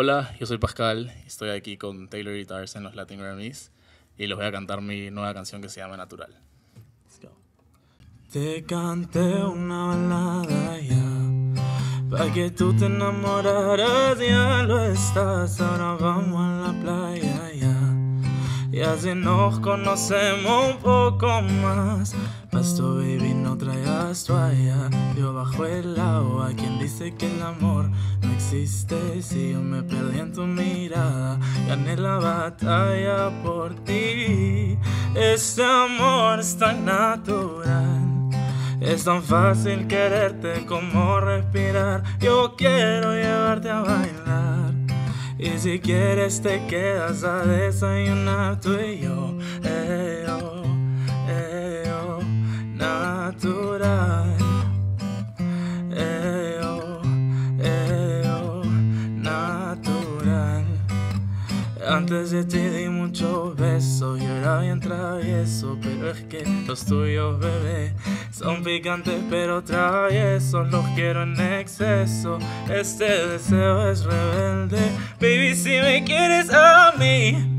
Hola, yo soy Pascal, estoy aquí con Taylor Guitars en los Latin Grammys y les voy a cantar mi nueva canción que se llama Natural. Let's go. Te canté una balada ya, pa' que tú te enamoraras, ya lo estás, ahora vamos a la playa ya. Y así nos conocemos un poco más. Pasto baby, no traigas toalla. Yo bajo el agua, quien dice que el amor no existe. Si yo me perdí en tu mirada, gané la batalla por ti. Este amor es tan natural, es tan fácil quererte como respirar. Yo quiero llevarte a bailar, y si quieres te quedas a desayunar, tú y yo, eh-oh, natural, eh-oh, natural. Antes de ti di muchos besos, yo era bien travieso, pero es que los tuyos, bebé, son picantes pero traviesos, los quiero en exceso. Este deseo es rebelde, baby, si me quieres a mí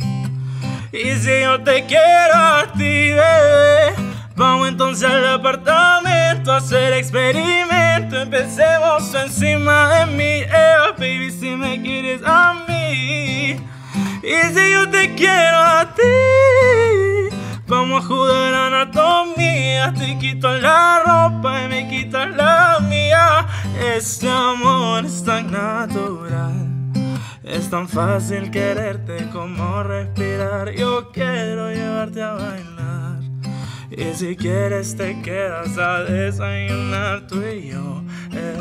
y si yo te quiero a ti, bebé, vamos entonces al apartamento a hacer experimento. Empecemos encima de mí, baby, si me quieres a mí y si yo te quiero a ti, vamos a jugar a anatomía. Te quito la ropa y me quitas la mía. Este amor es tan natural, es tan fácil quererte como respirar. Yo quiero llevarte a bailar, y si quieres te quedas a desayunar, tú y yo.